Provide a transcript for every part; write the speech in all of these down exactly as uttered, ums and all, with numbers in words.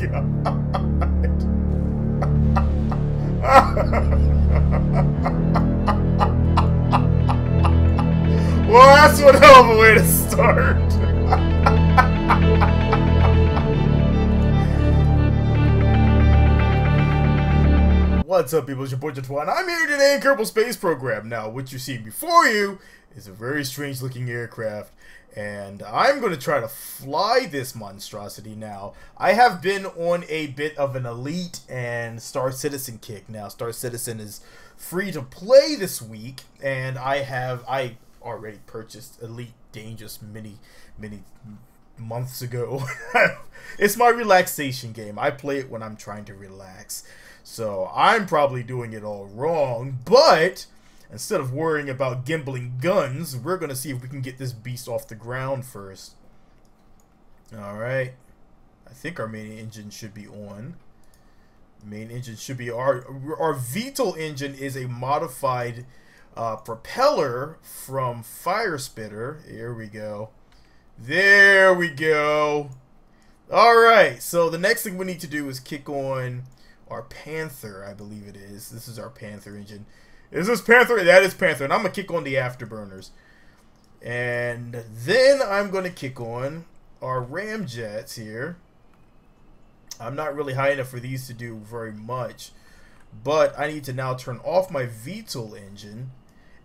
God. Well, that's one hell of a way to start. What's up, people? It's your boy Jatwaa, and I'm here today in Kerbal Space Program. Now, what you see before you is a very strange-looking aircraft, and I'm going to try to fly this monstrosity now. I have been on a bit of an Elite and Star Citizen kick now. Star Citizen is free to play this week, and I have I already purchased Elite Dangerous many, many months ago. It's my relaxation game. I play it when I'm trying to relax. So I'm probably doing it all wrong, but instead of worrying about gimbling guns, we're going to see if we can get this beast off the ground first. Alright. I think our main engine should be on. Main engine should be... Our, our V TOL engine is a modified uh, propeller from Fire Spitter. Here we go. There we go. Alright, so the next thing we need to do is kick on... our Panther, I believe it is. This is our Panther engine. Is this Panther? That is Panther. And I'm going to kick on the afterburners. And then I'm going to kick on our ramjets here. I'm not really high enough for these to do very much. But I need to now turn off my V TOL engine.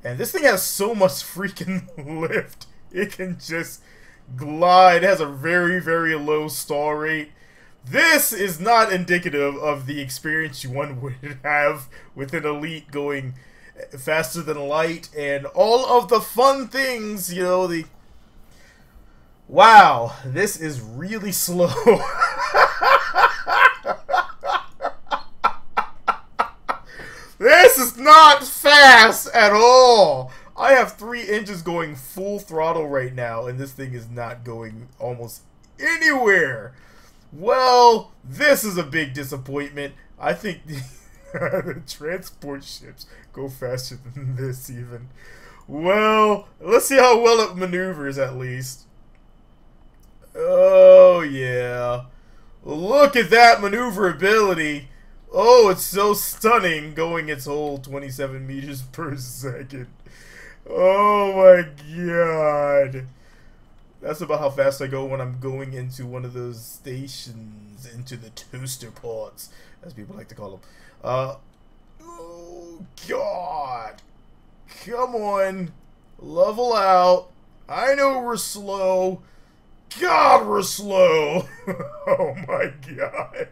And this thing has so much freaking lift. It can just glide. It has a very, very low stall rate. This is not indicative of the experience one would have with an Elite going faster than light and all of the fun things, you know, the... Wow, this is really slow. This is not fast at all. I have three engines going full throttle right now, and this thing is not going almost anywhere. Well, this is a big disappointment. I think the, the transport ships go faster than this even. Well, let's see how well it maneuvers at least. Oh, yeah. Look at that maneuverability. Oh, it's so stunning going its whole twenty-seven meters per second. Oh, my God. That's about how fast I go when I'm going into one of those stations, into the toaster ports, as people like to call them. Uh, oh, God. Come on. Level out. I know we're slow. God, we're slow. Oh, my God.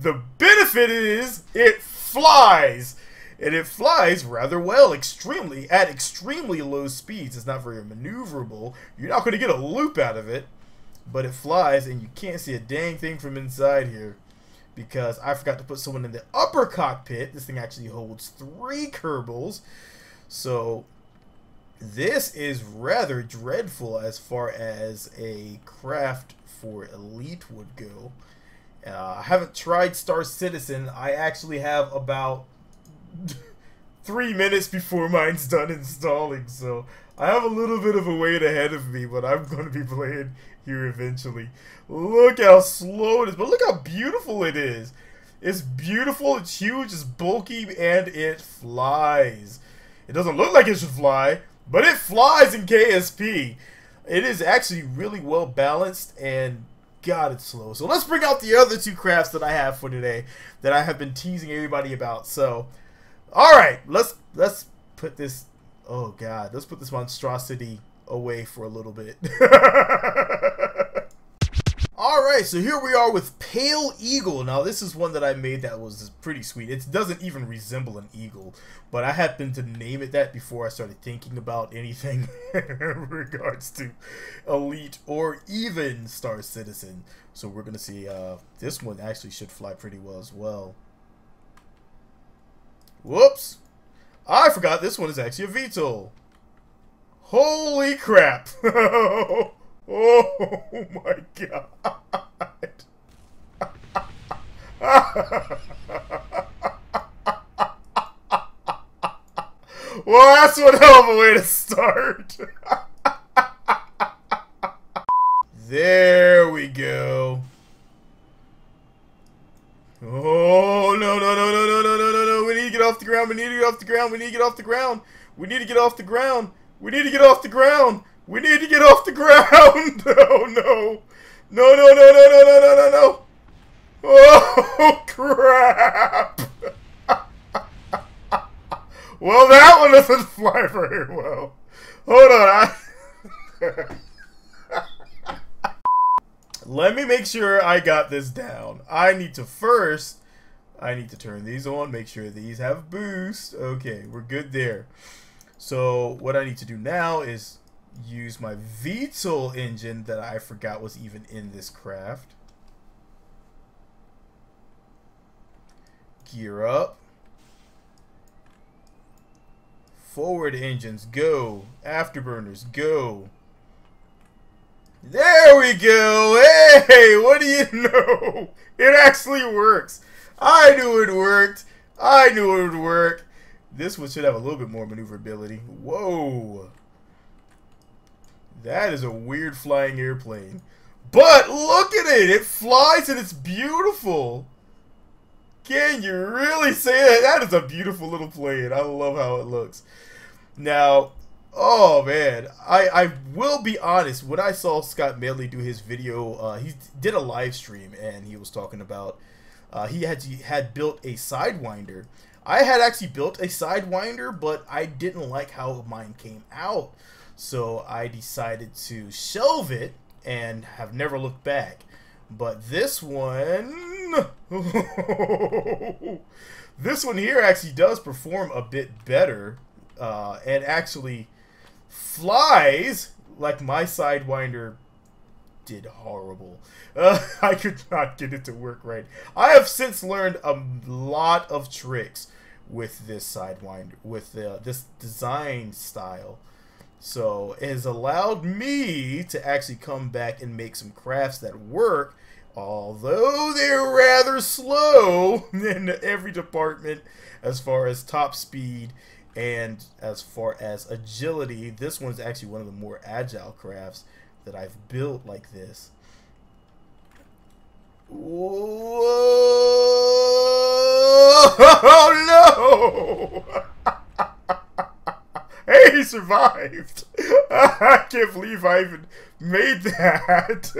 The benefit is it flies. And it flies rather well, extremely, at extremely low speeds. It's not very maneuverable. You're not going to get a loop out of it. But it flies, and you can't see a dang thing from inside here. Because I forgot to put someone in the upper cockpit. This thing actually holds three Kerbals. So, this is rather dreadful as far as a craft for Elite would go. Uh, I haven't tried Star Citizen. I actually have about... three minutes before mine's done installing, so I have a little bit of a wait ahead of me, but I'm going to be playing here eventually. Look how slow it is, but look how beautiful it is. It's beautiful, it's huge, it's bulky, and it flies. It doesn't look like it should fly, but it flies in K S P. It is actually really well balanced, and God, it's slow. So let's bring out the other two crafts that I have for today that I have been teasing everybody about. So... All right, let's let's put this. Oh God, let's put this monstrosity away for a little bit. All right, so here we are with Pale Eagle. Now this is one that I made that was pretty sweet. It doesn't even resemble an eagle, but I happened to name it that before I started thinking about anything in regards to Elite or even Star Citizen. So we're gonna see. Uh, this one actually should fly pretty well as well. Whoops! I forgot this one is actually a V TOL. Holy crap! Oh my God! Well, that's one hell of a way to start. There we go. no, no, no, no, no, no, no, no. We need to get off the ground. We need to get off the ground. We need to get off the ground. We need to get off the ground. We need to get off the ground. We need to get off the ground. Oh, no. No, no, no, no, no, no, no, no, no. Oh, crap. Well, that one doesn't fly very well. Hold on. I Let me make sure I got this down. I need to first... I need to turn these on, make sure these have boost. Okay, we're good there. So what I need to do now is use my V TOL engine that I forgot was even in this craft. Gear up. Forward engines, go. Afterburners, go. There we go. Hey, what do you know? It actually works. I knew it worked. I knew it would work. This one should have a little bit more maneuverability. Whoa. That is a weird flying airplane. But look at it. It flies and it's beautiful. Can you really say that? That is a beautiful little plane. I love how it looks. Now, oh man. I, I will be honest. When I saw Scott Manley do his video, uh, he did a live stream and he was talking about Uh, he had he had built a Sidewinder. I had actually built a Sidewinder, but I didn't like how mine came out. So I decided to shelve it and have never looked back. But this one... this one here actually does perform a bit better. Uh, and actually flies like my Sidewinder did horrible. Uh, I could not get it to work right. I have since learned a lot of tricks with this Sidewinder, with uh, this design style. So it has allowed me to actually come back and make some crafts that work, although they're rather slow in every department as far as top speed and as far as agility. This one's actually one of the more agile crafts that I've built like this. Whoa! Oh no! Hey, he survived! I can't believe I even made that.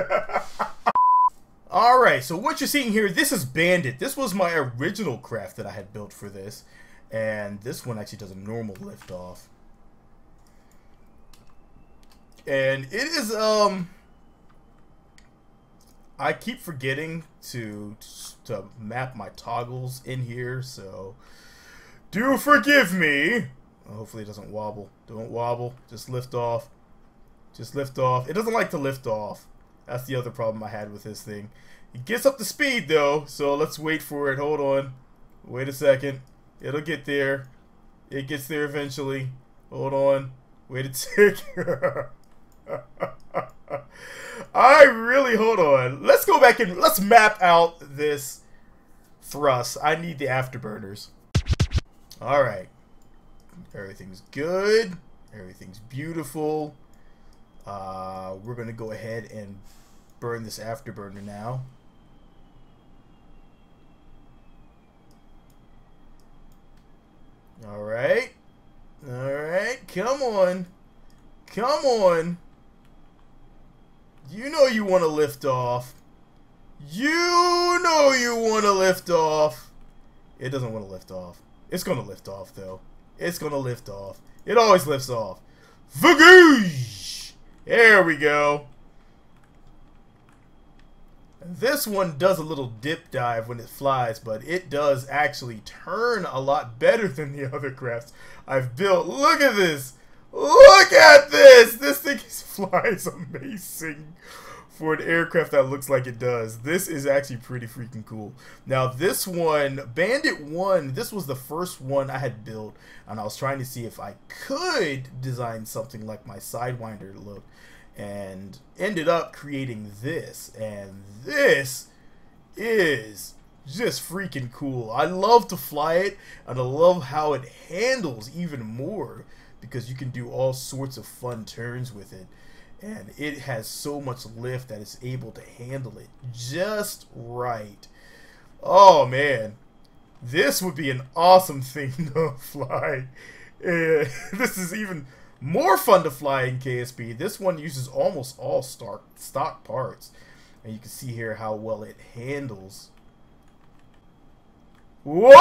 Alright, so what you're seeing here, this is Bandit. This was my original craft that I had built for this. And this one actually does a normal liftoff. And it is, um, I keep forgetting to, to map my toggles in here, so do forgive me. Hopefully it doesn't wobble. Don't wobble. Just lift off. Just lift off. It doesn't like to lift off. That's the other problem I had with this thing. It gets up to speed, though, so let's wait for it. Hold on. Wait a second. It'll get there. It gets there eventually. Hold on. Wait a tick. I really hold on. Let's go back and let's map out this thrust. I need the afterburners. All right, everything's good. Everything's beautiful. Uh, we're gonna go ahead and burn this afterburner now. All right, all right. Come on, come on. You know you want to lift off. You know you want to lift off. It doesn't want to lift off. It's going to lift off, though. It's going to lift off. It always lifts off. Vagoosh! There we go. This one does a little dip dive when it flies, but it does actually turn a lot better than the other crafts I've built. Look at this. Look at this! This thing flies amazing for an aircraft that looks like it does. This is actually pretty freaking cool. Now this one, Bandit one, this was the first one I had built, and I was trying to see if I could design something like my Sidewinder look, and ended up creating this, and this is just freaking cool. I love to fly it, and I love how it handles even more, because you can do all sorts of fun turns with it, and it has so much lift that it's able to handle it just right. Oh man, This would be an awesome thing to fly. Uh, this is even more fun to fly in K S P. This one uses almost all stock stock parts. And you can see here how well it handles. Whoa!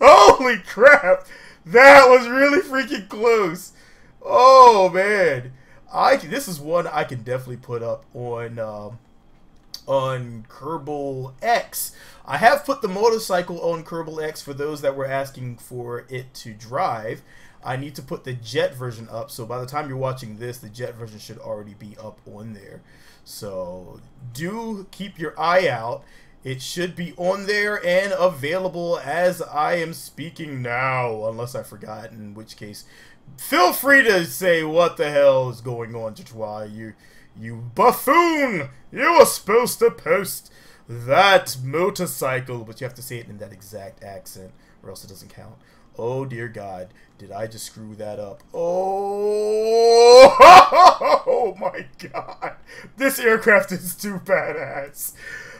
Holy crap! That was really freaking close. Oh man, I can, this is one I can definitely put up on um, on Kerbal X. I have put the motorcycle on Kerbal X for those that were asking for it to drive. I need to put the jet version up, so by the time you're watching this, the jet version should already be up on there. So do keep your eye out. It should be on there and available as I am speaking now, unless I forgot, in which case, feel free to say what the hell is going on, Jatwaa. You, you buffoon! You were supposed to post that motorcycle, but you have to say it in that exact accent, or else it doesn't count. Oh dear God, did I just screw that up? Oh, oh my God, this aircraft is too badass.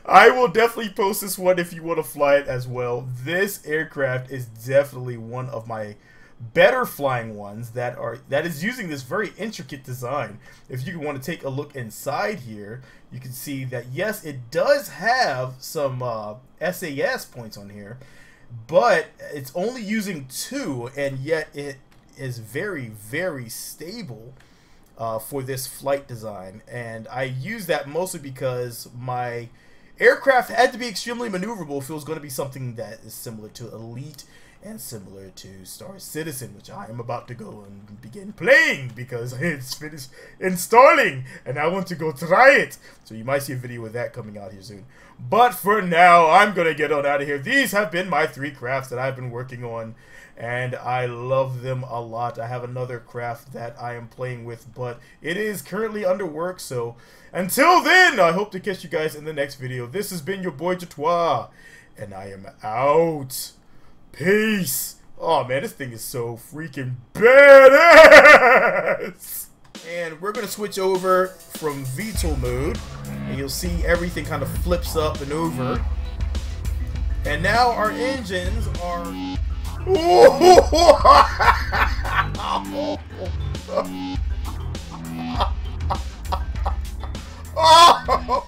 I will definitely post this one if you want to fly it as well. This aircraft is definitely one of my better flying ones that are that is using this very intricate design. If you want to take a look inside here, you can see that yes, it does have some uh, S A S points on here. But it's only using two, and yet it is very, very stable uh, for this flight design. And I use that mostly because my aircraft had to be extremely maneuverable if it was going to be something that is similar to Elite and similar to Star Citizen, which I am about to go and begin playing because it's finished installing and I want to go try it. So you might see a video of that coming out here soon. But for now, I'm going to get on out of here. These have been my three crafts that I've been working on, and I love them a lot. I have another craft that I am playing with, but it is currently under work. So until then, I hope to catch you guys in the next video. This has been your boy Jatwaa, and I am out. Peace! Oh man, this thing is so freaking badass! And we're gonna switch over from VTOL mode, and you'll see everything kind of flips up and over. And now our engines are. Oh!